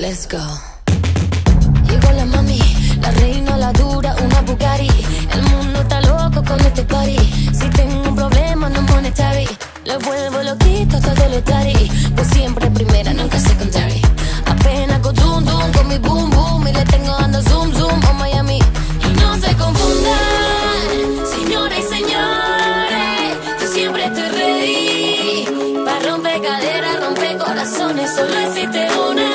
Let's go. Llegó la mami, la reina, la dura, una Bugatti. El mundo está loco con este party. Si tengo un problema no monetary, lo vuelvo loquito todo lo tari. Pues siempre primera, nunca secondary. Apenas con zoom zoom, con mi boom boom, y le tengo dando zoom zoom a Miami. Y no se confundan, señores y señores, yo siempre estoy ready para romper caderas, romper corazones. Solo existe una.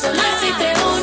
Solo existe uno.